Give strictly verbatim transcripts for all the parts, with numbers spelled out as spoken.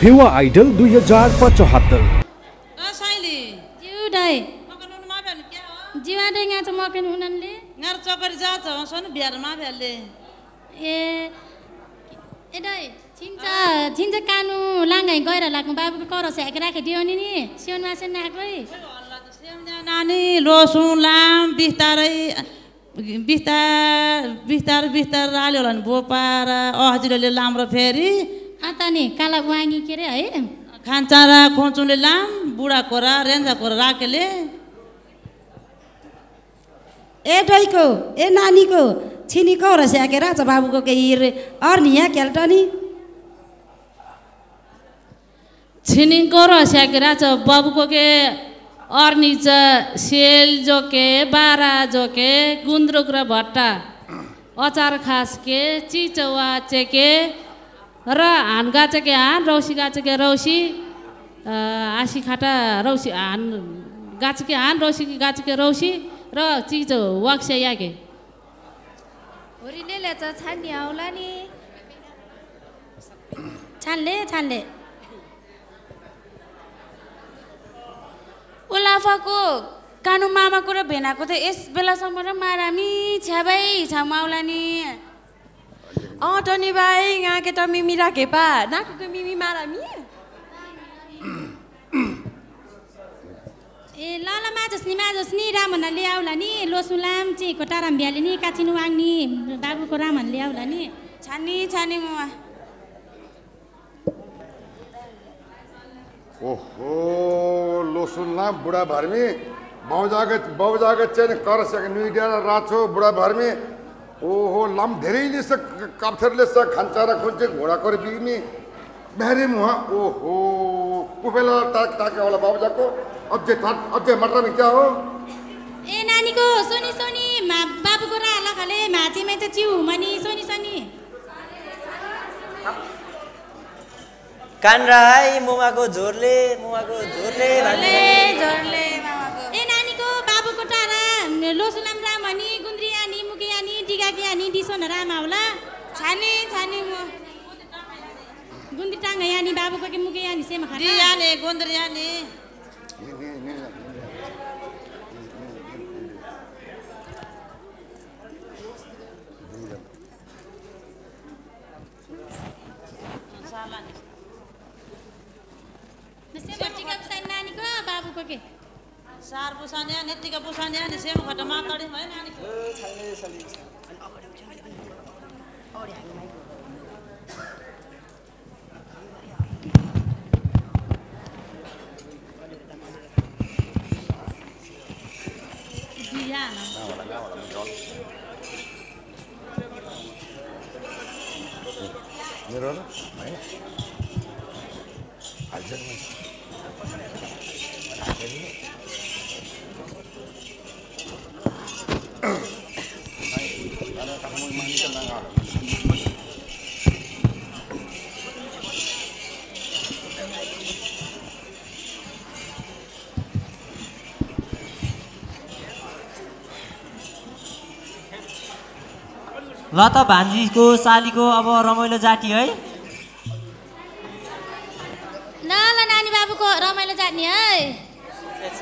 Phewa idol दुई हजार पचहत्तर कानु लाङ्गाई गएर लाग्नु बाबुको करस ह्याक राखिदियो नि सिउन मासे नाकै नानी लोसु लाम बिस्तारै बिस्तार बिस्तार बिस्तार राल्यो होला नि बोपार अहजिलोले लाम्रो फेरि आता नि काला वांगी के रे है खानचारा खोचुले लाम बुढा कोरा रेन्जा कोरा राखेले ए दैको ए नानीको छिनी करस ह्याकेर छ बाबुको केही अर्निया केल्टा नि छिनी करस ह्याकेर छ बाबुको के अर्निच सेल जोके बारा जोके गुन्द्रुक र भट्टा अचार खास के चिचवा चेके र हान गाचेके हान रौसी गाचेके रौसी आसी खाटा रौसी हान गाचेके हान रौसी गाचेके रौसी र चिचो वाक्से याके होरिले ल्याच छान्ने आउला नि छान्ले छान्ले उलाफाको कानु मामाको र भेनाको त यस बेलासम्म र मारामी छ्याबाई छाउमाउला नि अँ टनी भाइ गाके त मिमी राखेपा नाकेको मिमी मारामी ए लाला माजोस् नि माजोस् नि रामन ल्याउला नि लोसुलाम चेको टाराम भ्याले नि काचिनु वाङ्नी बाबुको रामन ल्याउला नि छानी छानी मुवा ओहो लोसुलाम बुढा भर्मी बाउजागत बाउजागत चाहिँ करस नुइडिया राछो बुढा भर्मी ओहो लाम धेरैले स कापथरले स खानचारा खोज्छ घोडा कर बिग्नी बेरे मुहा ओहो कुबेला ताक ताके वाला बाउजाको अझै अझै मटरमी क्या हो ए नानीको सोनी सोनी बाबुको राला खाले माछिमै त चिउ मनी सोनी सोनी कान राई मुमाको झोरले मुमाको झोरले झोरले झोरले मामाको ए नानीको बाबुको टारा लोसुलाम राम अनि गुन्द्रिया नि मुकिया नि डिगाकिया नि दिसन राम होला छाने छाने म गुन्द्रि टांगा यानी बाबुको के मुकिया नि सेम खाना डिया नि गुन्द्रिया नि सार पुसाने नेतिका पुसाने नि सेम खटमा कडी भए नानी ए छले छले अनि अगाडि उठ्यो अनि अगाडि हामी माइक दिया न होला गाउला जल मेरो न है आजन मै ल त भान्जीको सालीको अब रमाइलो जाति है ल ल नानी बाबुको रमाइलो जाति है I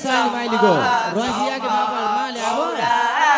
Saya main di gol. Rosia ke bawah, malah.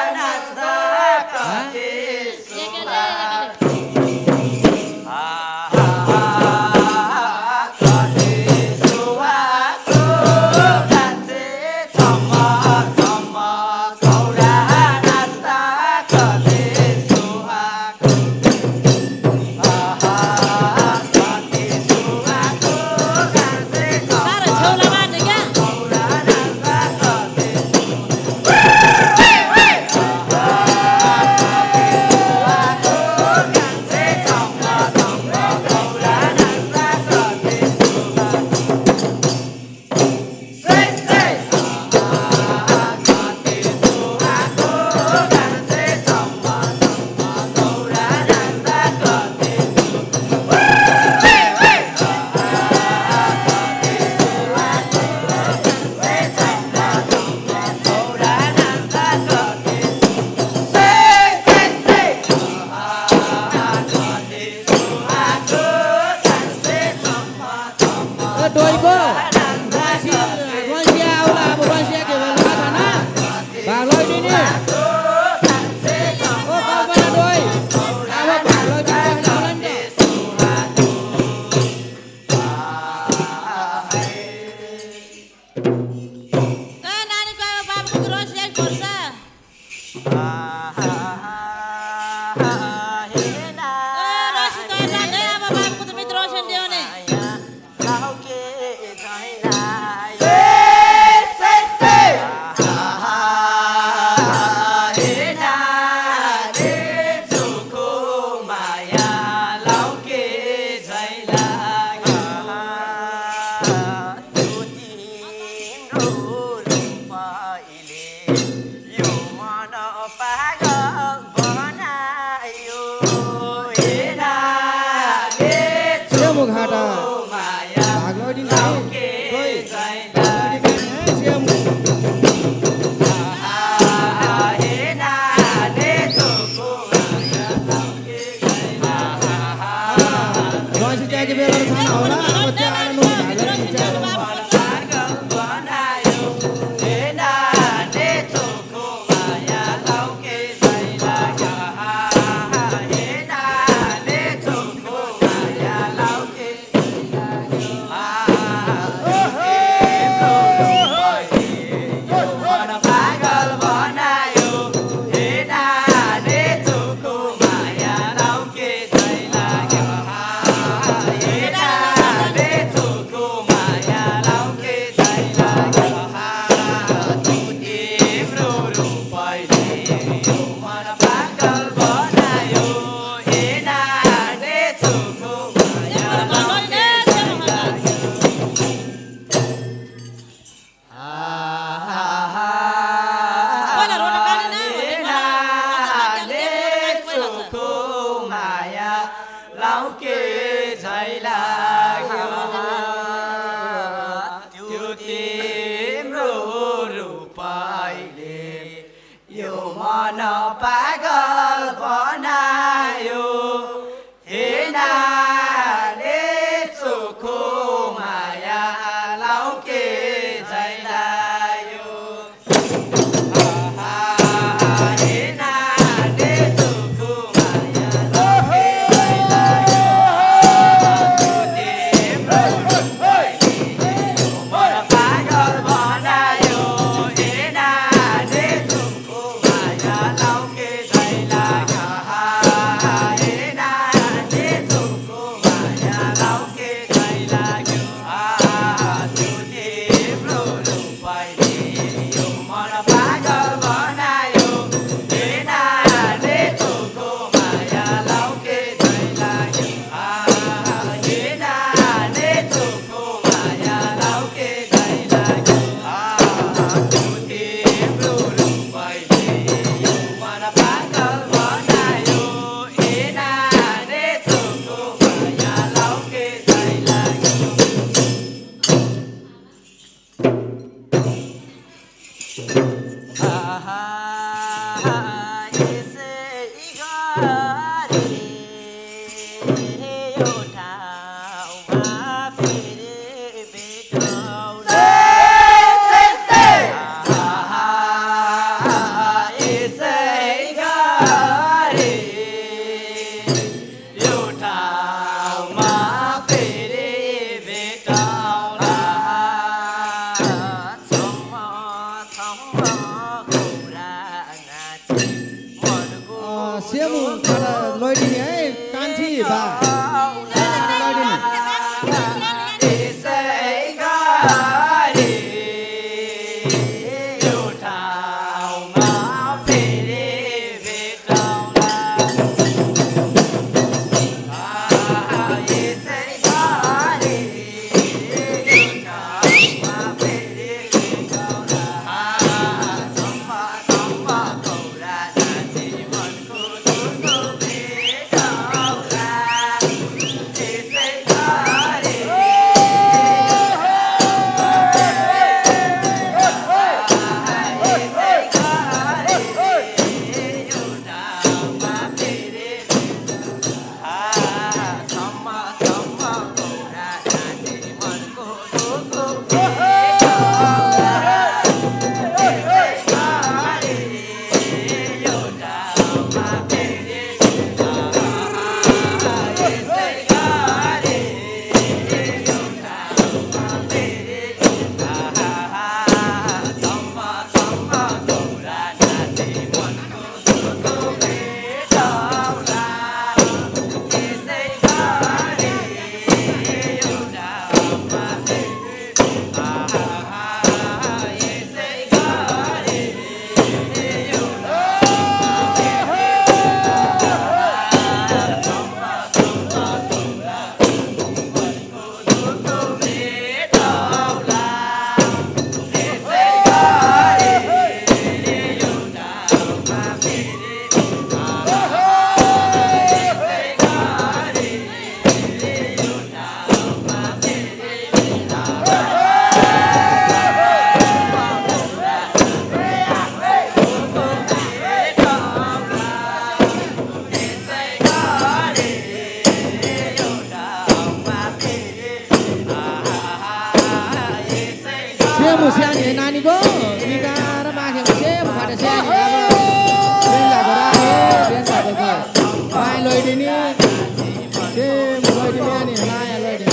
Hey! Siani nani go, nikar makin siap pada siang ini. Biasa berapa, biasa berapa. Main loy di ni, siap loy di ni, main loy di.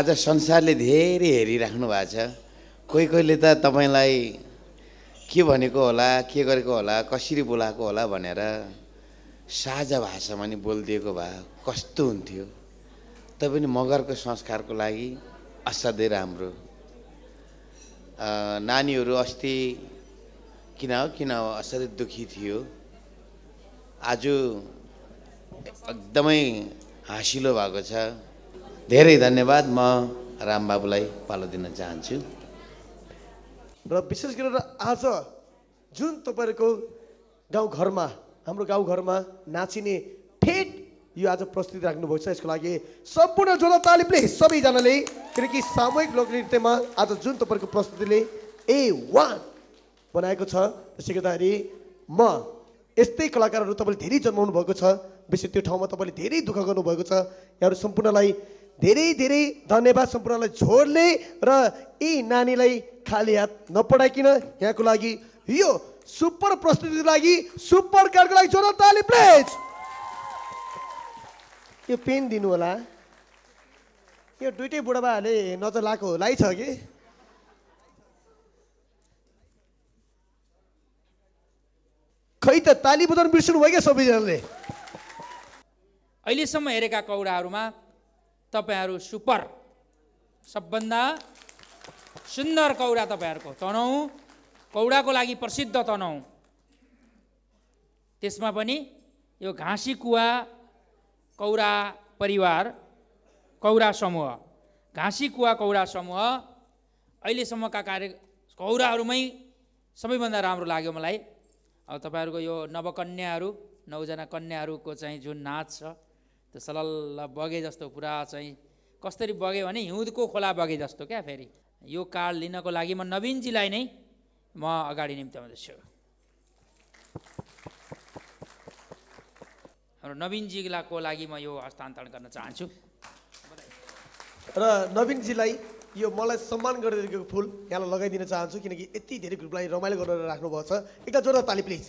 आज संसारले धेरै हेरिराख्नु भएको छ। कोही कोहीले त तपाईलाई के भनेको होला, के गरेको होला, कसरी बोलाएको होला भनेर साझा भाषामा नि बोलिदिएको भए कस्तो हुन्थ्यो। तैपनि मगरको संस्कारको लागि असाध्यै राम्रो। नानीहरू अस्ति किन हो किन हो असाध्यै दुखी थियो। आज एकदमै हासिलो भएको छ। धेरै धन्यवाद। म रामबाबुलाई पालो दिन चाहन्छु र विशेष गरेर आज जुन तपाईहरुको गाउँघरमा हाम्रो गाउँघरमा नाचिने फेट यो आज प्रस्तुत राख्नु भएको छ, यसको लागि सम्पूर्ण जोरदार ताली प्लिज सबैजनाले, किनकि सामूहिक लोकनृत्यमा आज जुन तपाईहरुको प्रस्तुतिले ए वान बनाएको छ, त्यसै गर्दाखेरि म यस्तै कलाकारहरु तपाईले धेरै जन्माउनु भएको छ। विशेष त्यो ठाउँमा तपाईले धेरै दुःख गर्नु भएको छ। यहाँहरु सम्पूर्णलाई धेरै धेरै धन्यवाद। सम्पूर्णलाई झोरले र यी नानीलाई खाली हात नपठाइकिन यहाँको लागि यो सुपर प्रस्तुतिको लागि सुपर कारको लागि जोरदार ताली प्लिज। यो पेन दिनु होला। यो दुईटै बुढाबाहरूले नजर लाएको होला है, छ कि खै त ताली बजाउन बिर्सनु भयो क्या सबैजनाले। अहिलेसम्म हेरेका कौडाहरूमा तपाईहरु सुपर सबभन्दा सुन्दर कौडा तपाईहरुको तनहुँ कौडाको लागि प्रसिद्ध तनहुँ, त्यसमा पनि यो घाँसी कुवा कौडा परिवार कौडा समूह घाँसी कुवा कौडा समूह अहिलेसम्मका कार्य कौडाहरुमै सबैभन्दा राम्रो लाग्यो मलाई। अब तपाईहरुको यो नवकन्याहरु नौजना कन्याहरुको चाहिँ जुन नाच छ त्यो सलल्ल बगे जस्तो पुरा चाहिँ कसरी बग्यो भने हिउँदको खोला बगे जस्तो क्या। फेरि यो कार्ड लिनको लागि म नवीनजीलाई नै म अगाडि निम्त्याउँदछु। हाम्रो नवीनजीको लागि म यो हस्तान्तरण गर्न चाहन्छु र नवीनजीलाई यो मलाई सम्मान गरेर दिएको फूल यहाँलाई लगाइदिन चाहन्छु, किनकि यति धेरै ग्रुपलाई रमाइलो गरेर राख्नु भएको छ। एकटा जोरदार ताली प्लिज।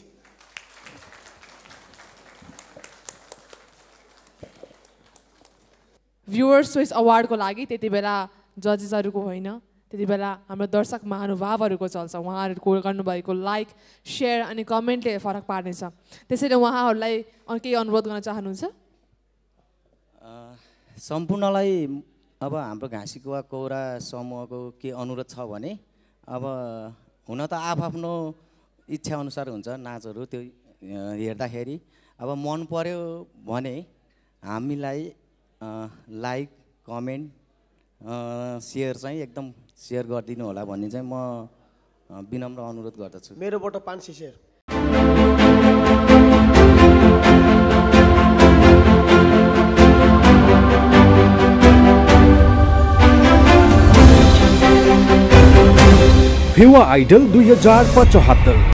Viewers Choice Award को लागि त्यति बेला जजेसहरुको होइन, त्यति बेला हाम्रो दर्शक महानुभावहरुको चल्छ। उहाँहरुको गर्नुभएको लाइक शेयर अनि कमेन्टले फरक पार्नेछ, त्यसैले उहाँहरुलाई केही अनुरोध गर्न चाहनुहुन्छ? सम्पूर्णलाई अब हाम्रो घाँसी कुवा कौरा समूहको के अनुरोध छ भने, अब हुन त आफआफ्नो इच्छा अनुसार हुन्छ नाचहरु, त्यो हेर्दाखेरि अब मन पर्यो भने हामीलाई लाइक कमेन्ट सेयर चाहिँ एकदम सेयर गरिदिनु होला भन्ने चाहिँ म विनम्र अनुरोध गर्दछु। मेरोबाट पाँच सय सेयर। फेवा आइडल दुई हजार पचहत्तर